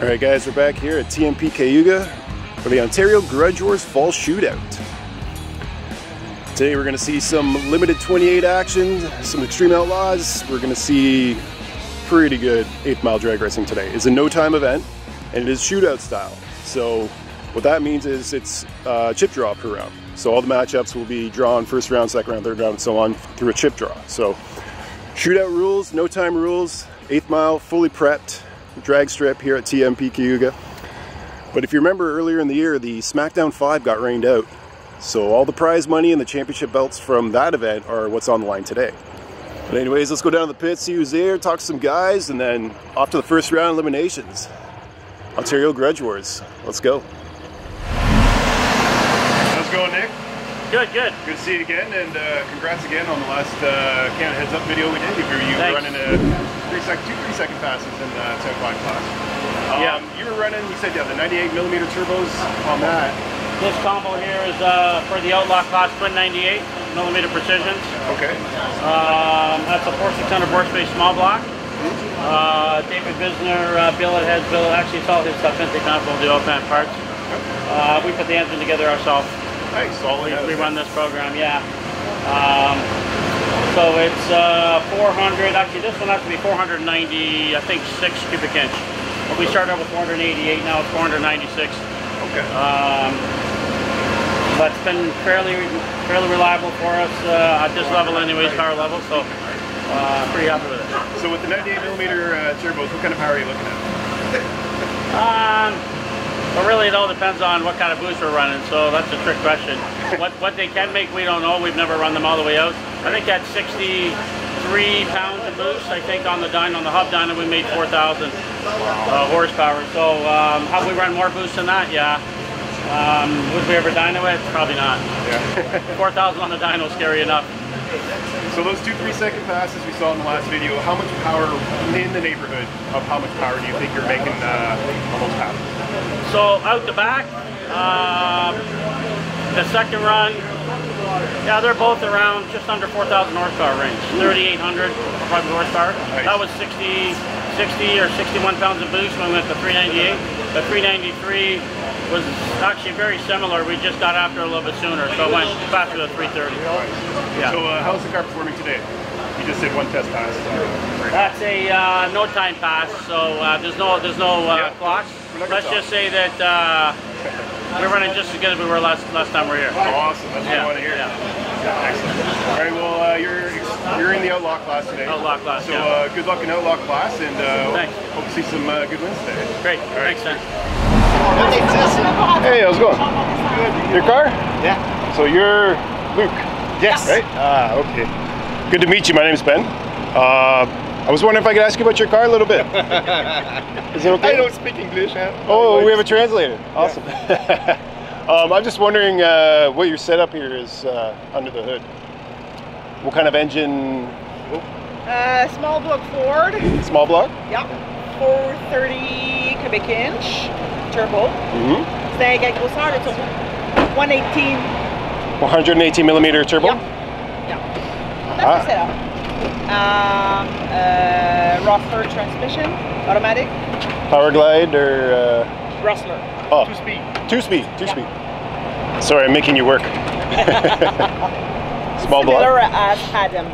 All right, guys, we're back here at TMP Cayuga for the Ontario Grudge Wars Fall Shootout. Today we're going to see some Limited 28 action, some Extreme Outlaws. We're going to see pretty good 8th mile drag racing today. It's a no-time event, and it is shootout style. So what that means is it's chip draw per round. So all the matchups will be drawn first round, second round, third round, and so on through a chip draw. So shootout rules, no-time rules, 8th mile, fully prepped drag strip here at TMP Cayuga. But if you remember earlier in the year, the Smackdown 5 got rained out. So all the prize money and the championship belts from that event are what's on the line today. But anyways, let's go down to the pits, see who's there, talk to some guys, and then off to the first round eliminations. Ontario Grudge Wars. Let's go. How's it going, Nick? Good, good. Good to see you again, and congrats again on the last Canada Heads Up video we did. You were running a two three-second passes in the 10 o'clock class. You were running, you said, the 98mm turbos on that. This combo here is for the Outlaw class, 98mm precisions. Okay. That's a 4600 horsepower small block. David Bisner billet heads, actually it's all his stuff, Vince Constable, the old-time parts. We put the engine together ourselves. Nice. We run this program, yeah. So it's 400, actually this one has to be 490, I think 6 cubic inch. Okay. We started out with 488, now it's 496. Okay. But it's been fairly reliable for us at this level anyways, power level, so pretty happy with it. So with the 98mm turbos, what kind of power are you looking at? Well, really it all depends on what kind of boost we're running, so that's a trick question. What they can make, we don't know. We've never run them all the way out. I think that's 63 pounds of boost, I think, on the dyno, on the hub dyno, we made 4,000 horsepower. So have we run more boost than that? Yeah. Would we ever dyno it? Probably not. Yeah. 4,000 on the dyno is scary enough. So those 2 3-second passes we saw in the last video, how much power, in the neighborhood of how much power do you think you're making on those passes? So out the back, the second run, yeah, they're both around just under 4,000 horsepower range, 3,800 probably horsepower. Nice. That was 60 or 61 pounds of boost when we went to 398. The 393 was actually very similar. We just got after a little bit sooner, so it went faster than 330. Right. Yeah. So how's the car performing today? You just did one test pass. That's a no-time pass, so there's no clock. Let's just say that we're running just as good as we were last time we were here. Awesome. That's what I want to hear. Yeah. Yeah, excellent. All right, well, you're in the Outlaw class today. Outlaw class, so good luck in Outlaw class, and hope to see some good wins today. Great. All right. Thanks, man. Hey, how's it going? Good. Your car? Yeah. So you're Luke? Yes. Right? Ah, okay. Good to meet you. My name's Ben. I was wondering if I could ask you about your car a little bit. Is it okay? I don't speak English. Oh, we have a translator. Awesome. Yeah. I'm just wondering what your setup here is under the hood. What kind of engine? Small block Ford. Small block? Yep. 430 cubic inch turbo. Mm-hmm. It's a 118. 118mm turbo? Yep. Yeah. That's the setup. Rustler transmission, automatic. Power glide or? Rustler. Oh. Two speed. Sorry, I'm making you work. Small block. Similar as Adam.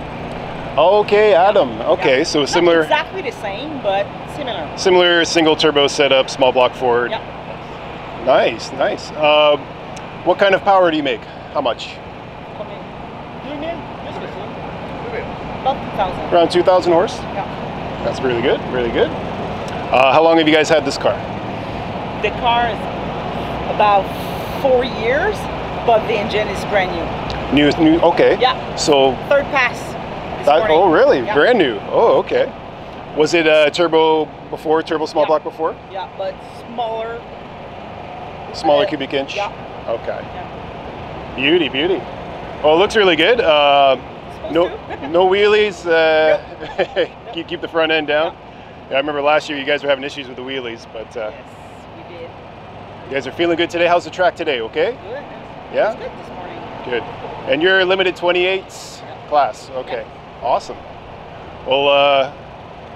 Okay, Adam. Okay, yeah. So similar. Not exactly the same, but similar. Similar single turbo setup, small block Ford. Yep. Nice, nice. What kind of power do you make? How much? About 2,000. Around 2,000 horse? Yeah. That's really good, really good. How long have you guys had this car? The car is about 4 years, but the engine is brand new. New, okay. Yeah. So third pass. Oh, really? Yeah. Brand new. Oh, okay. Was it a turbo before? Turbo small block before? Yeah, but smaller. Smaller cubic inch. Yeah. Okay. Yeah. Beauty, beauty. Oh, it looks really good. No wheelies, nope. keep the front end down. Nope. Yeah, I remember last year you guys were having issues with the wheelies, but yes, we did. You guys are feeling good today. How's the track today, okay? Good. Yeah? It was good this morning. Good. And you're Limited 28 class, okay. Yep. Awesome. Well,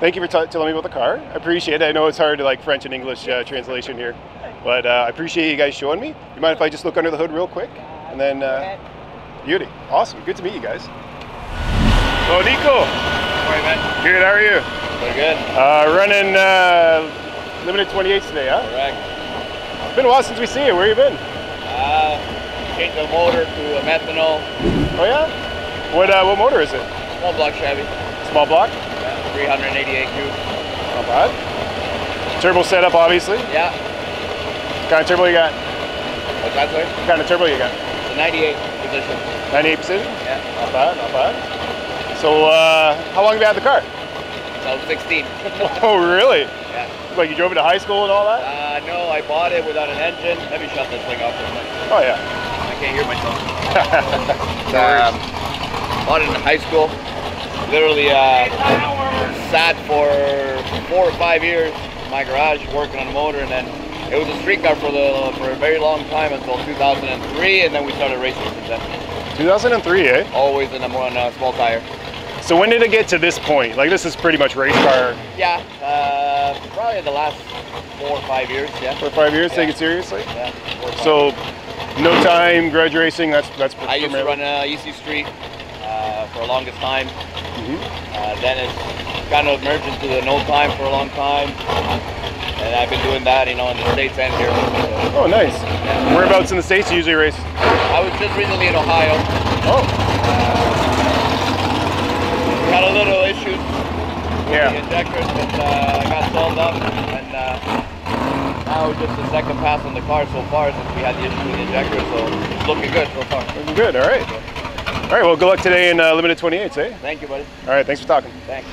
Thank you for telling me about the car. I appreciate it. I know it's hard to like French and English translation here, but I appreciate you guys showing me. You mind if I just look under the hood real quick? And then, beauty. Awesome. Good to meet you guys. Hello, Nico. How are you, man? Good. How are you? Very good. Running Limited 28 today, huh? Correct. It's been a while since we see you. Where you been? Changed the motor to a methanol. Oh yeah? What motor is it? Small block Chevy. Small block? 388 cube. Not bad. Turbo setup, obviously. Yeah. What kind of turbo you got? What's that, sorry? What kind of turbo you got? The 98 position. 98 position? Yeah. Not bad, not bad. So, how long have you had the car? Since I was 16. Oh, really? Yeah. Like, you drove it to high school and all that? No, I bought it without an engine. Let me shut this thing off. Oh, yeah. I can't hear myself. Bought it in high school. Literally sat for 4 or 5 years in my garage working on the motor, and then it was a street car for a very long time until 2003, and then we started racing since then. 2003, eh? Always in on a small tire. So when did it get to this point? Like, this is pretty much race car. Yeah, probably the last 4 or 5 years. Yeah. 4 or 5 years, yeah. Take it seriously. Yeah. 4 or 5 so years. No time, grudge racing. That's. I used to run EC Street for the longest time. Mm-hmm. Then it's kind of merged into the no time for a long time, and I've been doing that, you know, in the States and here. So. Oh, nice. Yeah. Whereabouts in the States do you usually race? I was just recently in Ohio. Oh. Had a little issues with the injectors, but I got solved up, and now just the second pass on the car so far since we had the issue with the injector, so it's looking good so far. Looking good, all right. So, all right, well, good luck today in Limited 28s, eh? Thank you, buddy. All right, thanks for talking. Thanks.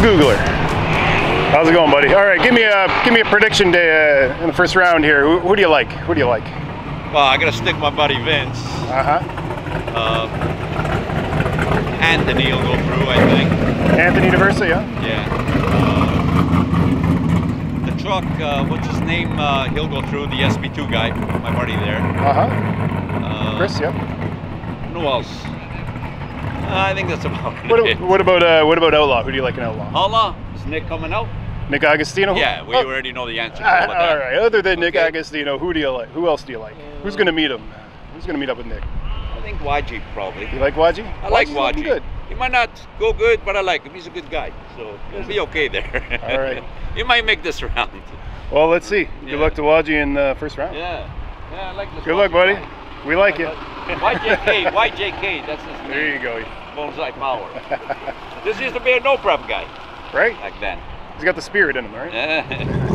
Googler, how's it going, buddy? All right, give me a prediction day in the first round here. Who do you like? Who do you like? Well, I gotta stick my buddy Vince. Anthony will go through, I think. Anthony Diversa, yeah. Yeah. The truck, what's his name? He'll go through. The SB2 guy, my buddy there. Chris, yeah. Who else? I think that's about it. What about Outlaw? Who do you like in Outlaw? Outlaw? Is Nick coming out? Nick Agostino? Yeah, we already know the answer. All right. Other than Nick Agostino, who do you like? Who else do you like? Who's going to meet him? Who's going to meet up with Nick? I think Wadji probably. You like Wadji? I like Wadji. Good. He might not go good, but I like him. He's a good guy, so he'll be okay there. All right. He might make this round. Well, let's see. Good luck to Wadji in the first round. Yeah, I like this. Good luck, buddy. We like you. YJK, YJK, that's his name. There you go. Bonsai power. This used to be a no-prep guy. Right? Back then. He's got the spirit in him, right? Yeah.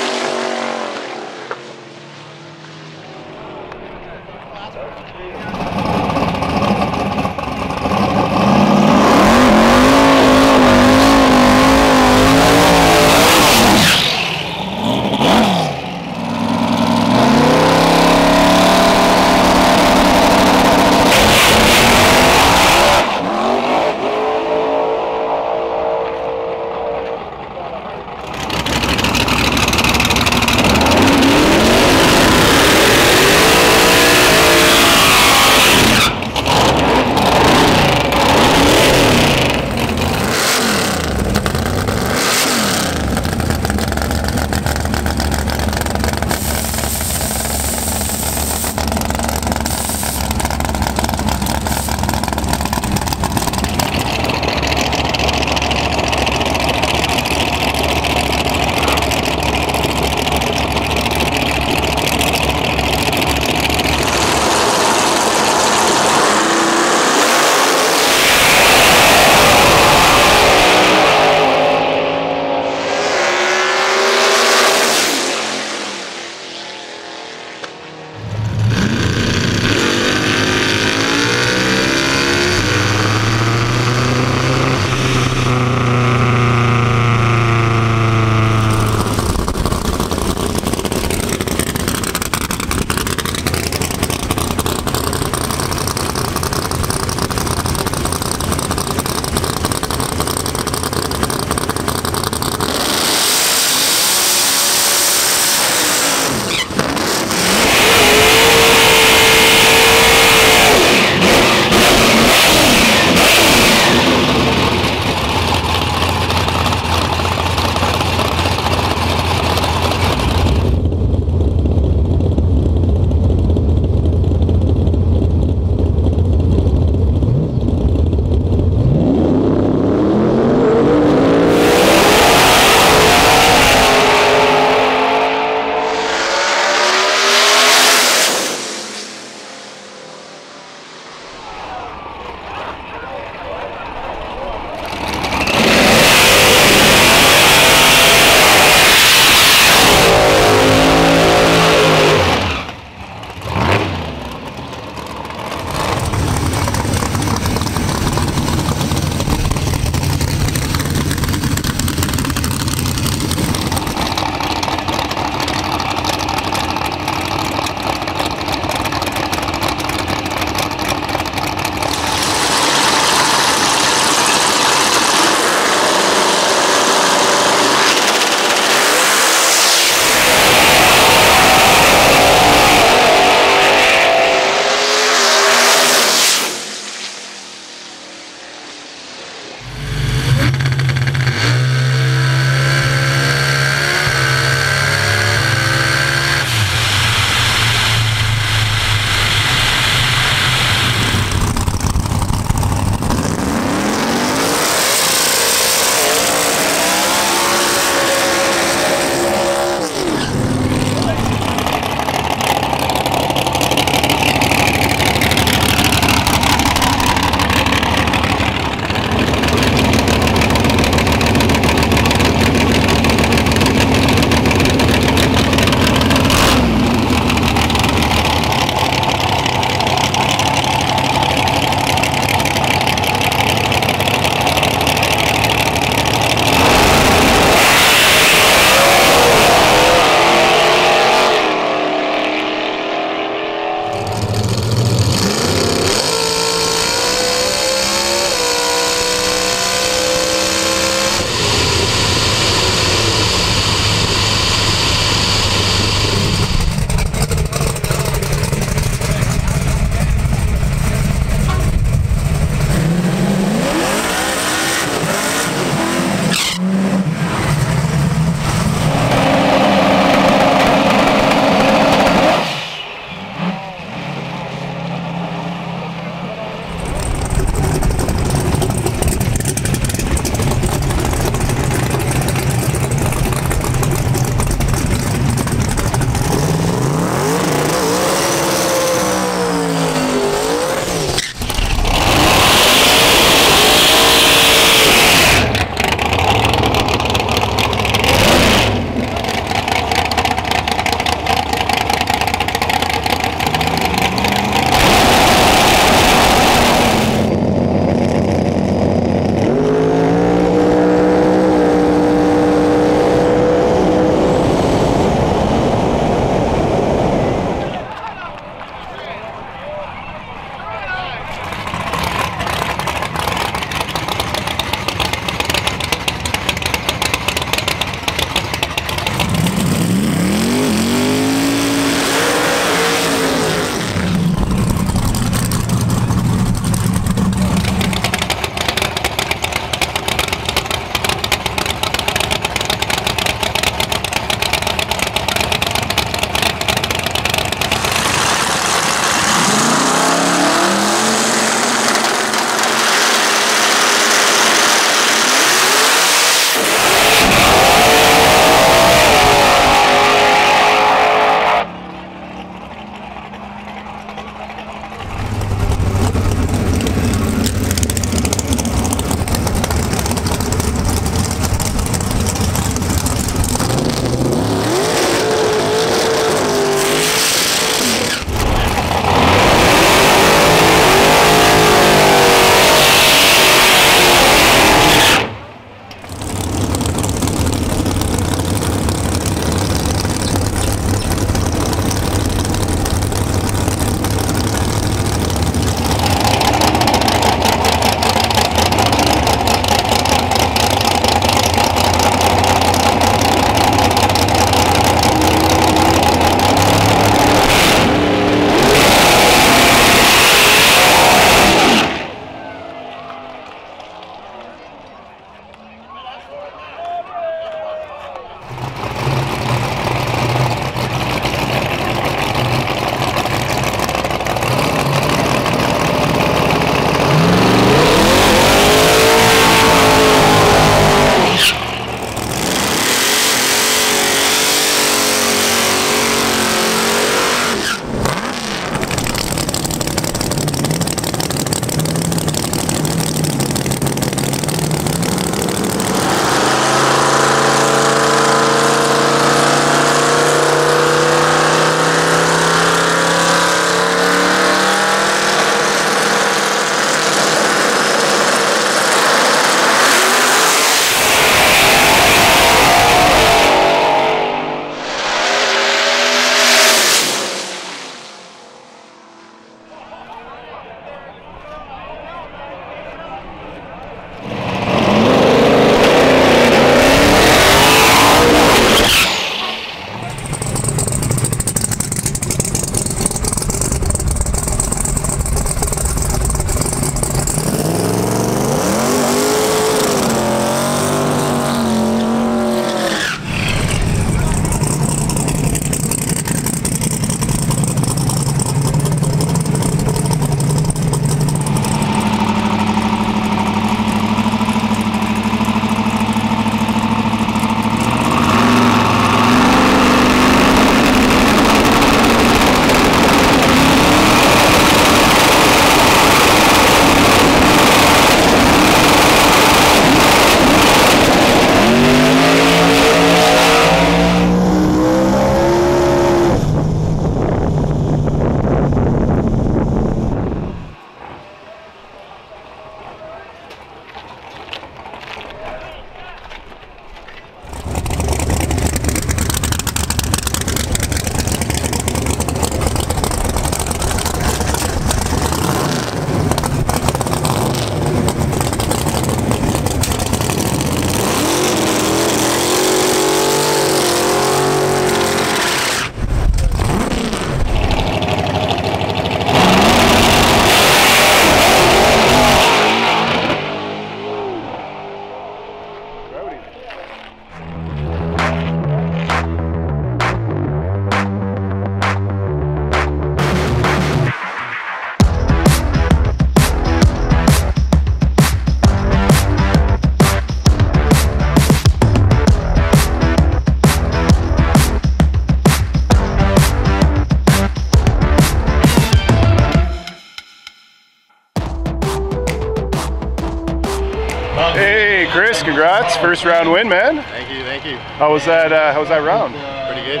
Hey, Chris, congrats. First round win, man. Thank you, thank you. How was that, round? Pretty good.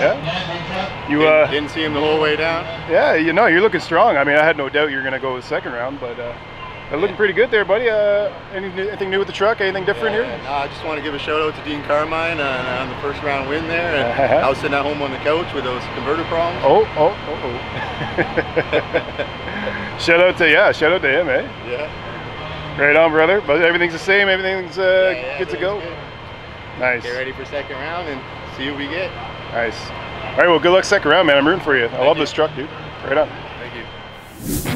Yeah? You didn't see him the whole way down? Yeah, you know, you're looking strong. I mean, I had no doubt you were going to go with the second round, but looking pretty good there, buddy. Anything new with the truck? Anything different here? I just want to give a shout out to Dean Carmine on the first round win there. And I was sitting at home on the couch with those converter problems. Shout out to him, eh? Yeah. Right on, brother. But everything's the same. Everything's good to go. Good. Nice. Get ready for second round and see who we get. Nice. All right. Well, good luck second round, man. I'm rooting for you. I love this truck, dude. Right on. Thank you.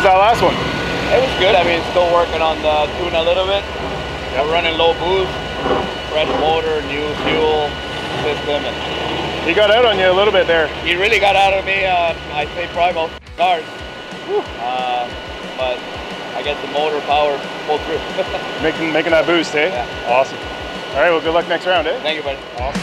was that last one? It was good. I mean, still working on the tune a little bit. Yep. We're running low booze, fresh motor, new fuel system. And he got out on you a little bit there. He really got out of me. I'd say probably about Dart. But I guess the motor power pulled through. making that boost, eh? Yeah. Awesome. All right, well, good luck next round, eh? Thank you, buddy. Awesome.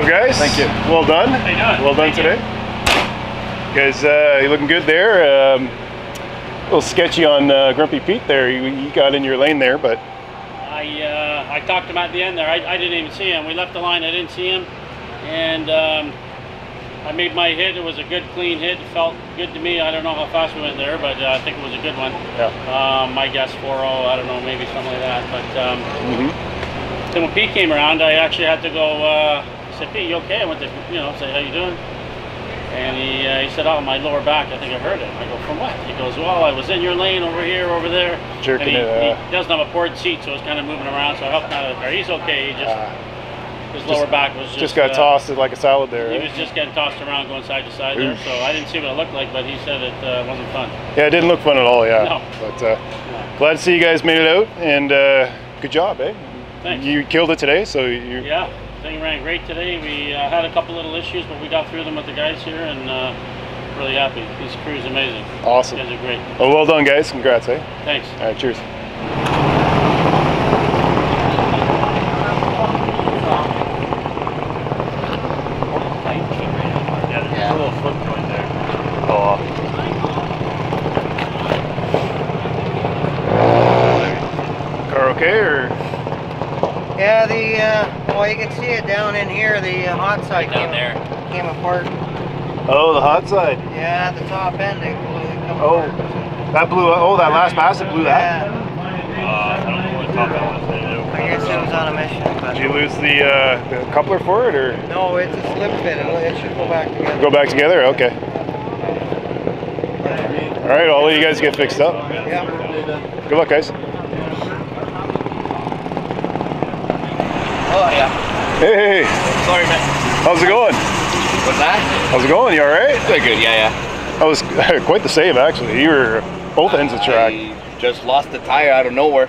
job, guys. Thank you. Well done. How you doing? Well done today. You guys, you're looking good there. A little sketchy on Grumpy Pete there. You got in your lane there, but... I talked him at the end there. I didn't even see him. We left the line. I didn't see him. And I made my hit. It was a good, clean hit. It felt good to me. I don't know how fast we went there, but I think it was a good one. Yeah. I guess 4-0. I don't know, maybe something like that. But then when Pete came around, I actually had to go, said, Pete, you okay? I went to, you know, say, how you doing? And he said, oh, my lower back, I think I hurt it. I go, from what? He goes, well, I was in your lane over here, over there. Jerking and he doesn't have a board seat, so it's kind of moving around, so I helped him out. He's okay, he just, his lower back was just... got tossed like a salad there. He was just getting tossed around, going side to side there, so I didn't see what it looked like, but he said it wasn't fun. Yeah, it didn't look fun at all, yeah. No. But no. Glad to see you guys made it out, and good job, eh? Thanks. You killed it today, so you... Yeah. Thing ran great today. We had a couple little issues, but we got through them with the guys here, and really happy. This crew's amazing. Awesome. You guys are great. Oh, well done, guys. Congrats, eh? Thanks. All right, cheers. Yeah, the, well, you can see it down in here, the hot side right down came apart. Oh, the hot side? Yeah, the top end, it blew apart. That blew, that last pass, it blew that? Yeah. I don't know what the top end was. I guess it was on a mission. But did you lose the coupler for it, or? No, it's a slip fit, it should go back together. Go back together? Okay. All right, I'll let you guys get fixed up. Yeah. Good luck, guys. Oh, yeah. Hey, hey, hey. Sorry, man. How's it going? What's that? How's it going? You all right? Good, good. Yeah, yeah. That was quite the save, actually. You were both ends of the track. I just lost the tire out of nowhere.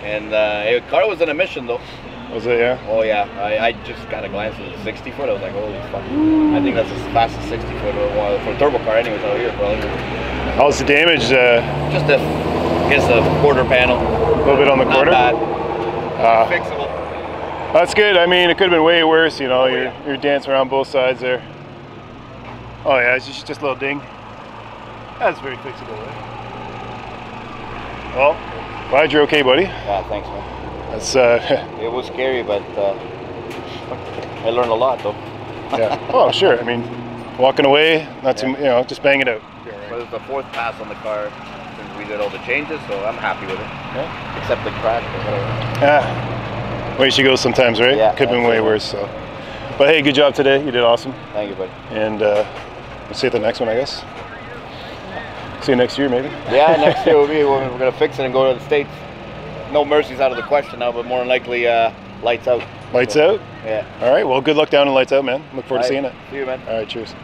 And the car was in a mission, though. Was it, yeah? Oh, yeah. I just got a glance at the 60-foot. I was like, holy fuck. I think that's as fast as 60-foot for a turbo car anyways out here, probably. How's the damage? Just a, I guess, a quarter panel. A little bit on the quarter? Not bad. Fixable. That's good. I mean, it could have been way worse, you know. You're dancing around both sides there. Oh yeah, it's just a little ding. That's very fixable. Right? Well, glad you're okay, buddy. Yeah, thanks, man. That's it was scary, but I learned a lot, though. Yeah. Oh, sure. I mean, walking away, not too, you know, just bang it out. Yeah, right. Well, it was the fourth pass on the car since we did all the changes, so I'm happy with it. Yeah. Except the crash. Yeah. Way she goes sometimes, right? Yeah, could have been way worse. So, but hey, good job today. You did awesome. Thank you, buddy. And we'll see you at the next one, I guess. See you next year, maybe. Yeah, next year we're gonna fix it and go to the States. No mercy's out of the question now, but more than likely lights out. Lights out? Yeah. All right. Well, good luck down in lights out, man. Look forward to seeing it. See you, man. All right. Cheers.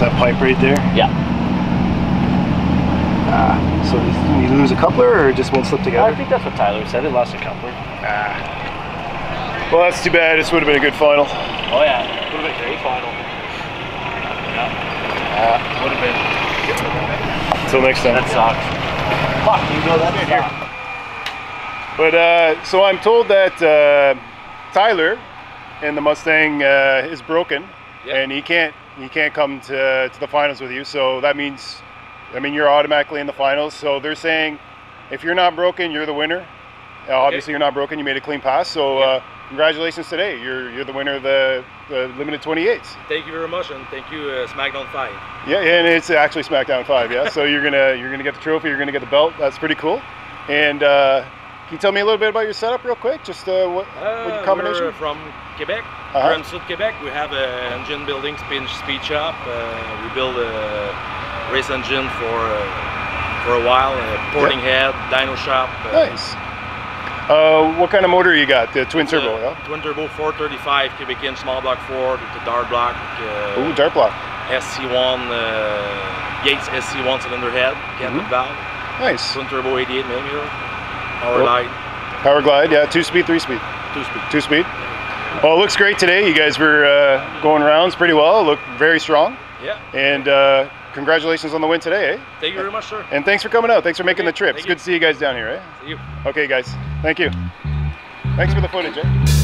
That's that pipe right there? Yeah. So you lose a coupler, or it just won't slip together? I think that's what Tyler said, it lost a coupler. Well, that's too bad. This would have been a good final. Oh yeah, would have been a great final. Yeah, would have been. Until next time. That sucks. Fuck, you know that here. But so I'm told that Tyler and the Mustang is broken, yep. And he can't come to the finals with you. So that means, I mean, you're automatically in the finals. So they're saying, if you're not broken, you're the winner. Okay. Obviously, you're not broken. You made a clean pass. So. Yep. Congratulations today, you're the winner of the Limited 28s. Thank you very much, and thank you Smackdown 5. Yeah, and it's actually Smackdown 5, yeah. So you're gonna get the trophy, you're gonna get the belt, that's pretty cool. And can you tell me a little bit about your setup real quick? Just what combination? We're from Quebec, we're in South Quebec. We have an engine building speed shop. We build a race engine for a while, porting head, dyno shop. Nice. What kind of motor you got? The twin turbo, yeah? Twin turbo 435, cubic inch, small block 4, the Dart block. Ooh, Dart block. SC1, Yates SC1 cylinder head, Gatling valve. Nice. Twin turbo 88 millimeter, power glide. Power glide, yeah, 2-speed, 3-speed. 2-speed. 2-speed. Well, it looks great today. You guys were going rounds pretty well. It looked very strong. Yeah. And congratulations on the win today, eh? Thank you very much, sir. And thanks for coming out. Thanks for making the trip. It's good to see you guys down here, eh? See you. Okay, guys. Thank you. Thanks for the footage, eh?